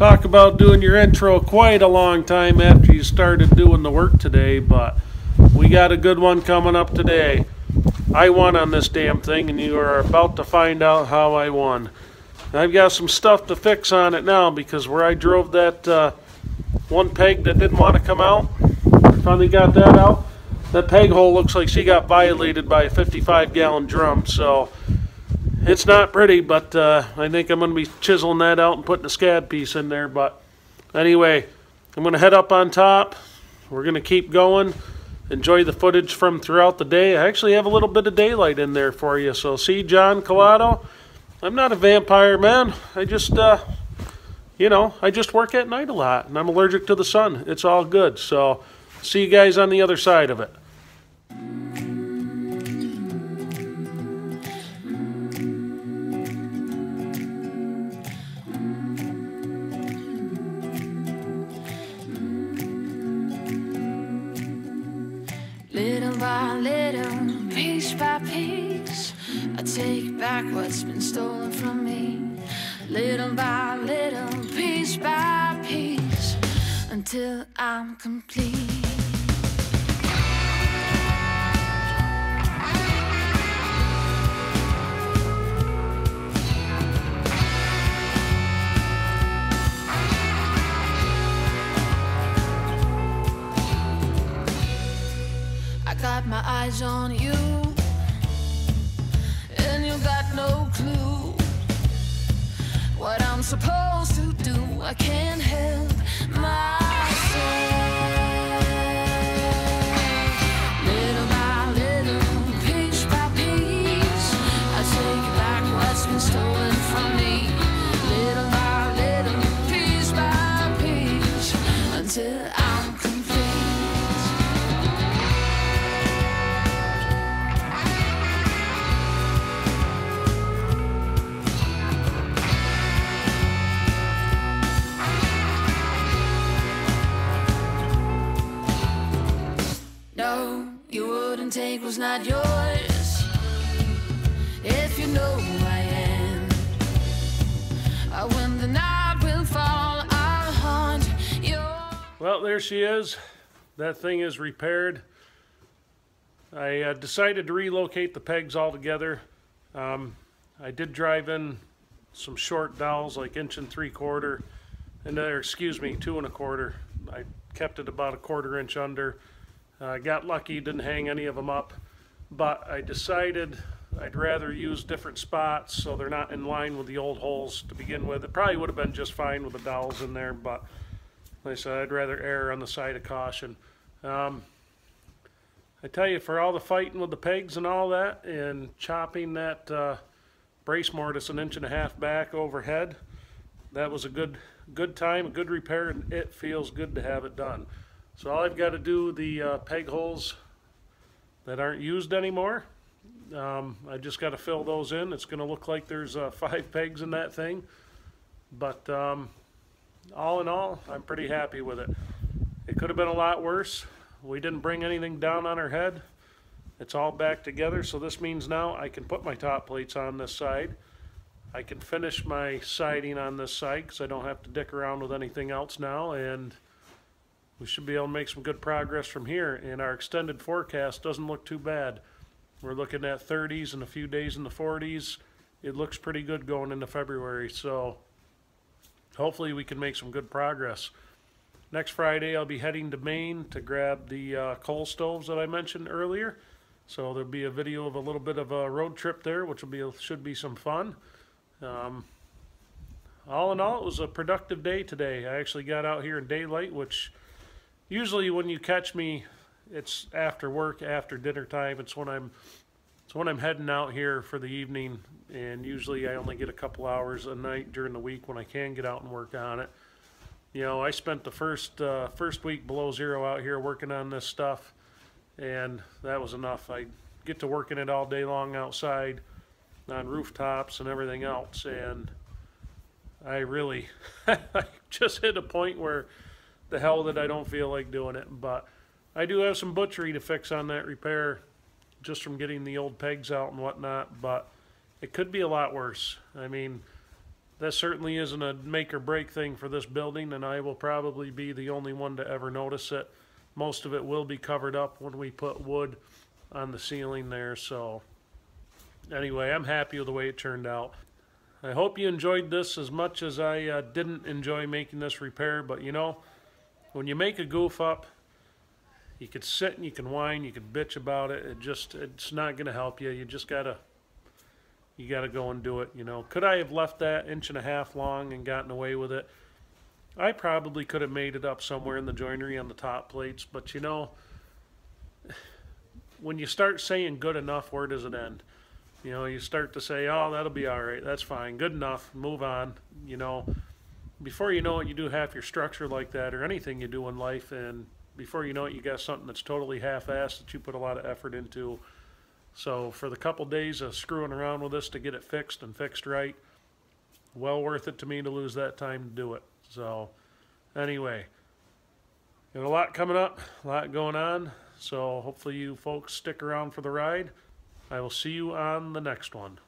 Talk about doing your intro quite a long time after you started doing the work today, but we got a good one coming up today. I won on this damn thing, and you are about to find out how I won. I've got some stuff to fix on it now, because where I drove that one peg that didn't want to come out, finally got that out. That peg hole looks like she got violated by a 55-gallon drum, so it's not pretty, but I think I'm going to be chiseling that out and putting a scad piece in there. But anyway, I'm going to head up on top. We're going to keep going. Enjoy the footage from throughout the day. I actually have a little bit of daylight in there for you, so see John Collado? I'm not a vampire, man. I just, I just work at night a lot, and I'm allergic to the sun. It's all good, so see you guys on the other side of it. Little, piece by piece, I take back what's been stolen from me. Little by little, piece by piece, until I'm complete. Got my eyes on you, and you got no clue what I'm supposed to do. I can't help myself. Little by little, piece by piece, I take back what's been stolen from me. Little by little, piece by piece, until I'm complete. Take was not yours. If you know who I am, when the night will fall, I'll haunt you. Well, there she is. That thing is repaired. I decided to relocate the pegs altogether. I did drive in some short dowels, like 1 3/4 inch, and excuse me, 2 1/4. I kept it about 1/4 inch under. I got lucky, didn't hang any of them up, but I decided I'd rather use different spots so they're not in line with the old holes to begin with. It probably would have been just fine with the dowels in there, but like I said, I'd rather err on the side of caution. I tell you, for all the fighting with the pegs and all that, and chopping that brace mortise 1.5 inches back overhead, that was a good time, a good repair, and it feels good to have it done. So all I've got to do, the peg holes that aren't used anymore, I just got to fill those in. It's going to look like there's 5 pegs in that thing, but all in all, I'm pretty happy with it. It could have been a lot worse. We didn't bring anything down on her head. It's all back together, so this means now I can put my top plates on this side. I can finish my siding on this side because I don't have to dick around with anything else now, and we should be able to make some good progress from here, and our extended forecast doesn't look too bad. We're looking at 30s and a few days in the 40s. It looks pretty good going into February, so hopefully we can make some good progress. Next Friday, I'll be heading to Maine to grab the coal stoves that I mentioned earlier. So there'll be a video of a little bit of a road trip there, which will be should be some fun. All in all, it was a productive day today. I actually got out here in daylight, which usually when you catch me, it's after work, after dinner time. It's when I'm heading out here for the evening, and usually I only get a couple hours a night during the week when I can get out and work on it. You know, I spent the first week below zero out here working on this stuff, and that was enough. I get to working it all day long outside on rooftops and everything else, and I really I just hit a point where the hell that I don't feel like doing it. But I do have some butchery to fix on that repair, just from getting the old pegs out and whatnot, but it could be a lot worse. I mean, This certainly isn't a make or break thing for this building, and I will probably be the only one to ever notice it. Most of it will be covered up when we put wood on the ceiling there. So anyway, I'm happy with the way it turned out. I hope you enjoyed this as much as I didn't enjoy making this repair, but you know, when you make a goof up, you could sit and you can whine, you can bitch about it. It's not going to help you. You gotta go and do it, you know. Could I have left that 1.5 inches long and gotten away with it? I probably could have made it up somewhere in the joinery on the top plates, but you know, when you start saying good enough, where does it end? You know, you start to say, oh, that'll be all right, that's fine, good enough, move on, you know. Before you know it, you do half your structure like that, or anything you do in life, and before you know it, you got something that's totally half-assed that you put a lot of effort into. So for the couple days of screwing around with this to get it fixed and fixed right, well worth it to me to lose that time to do it. So anyway, got a lot coming up, a lot going on, so hopefully you folks stick around for the ride. I will see you on the next one.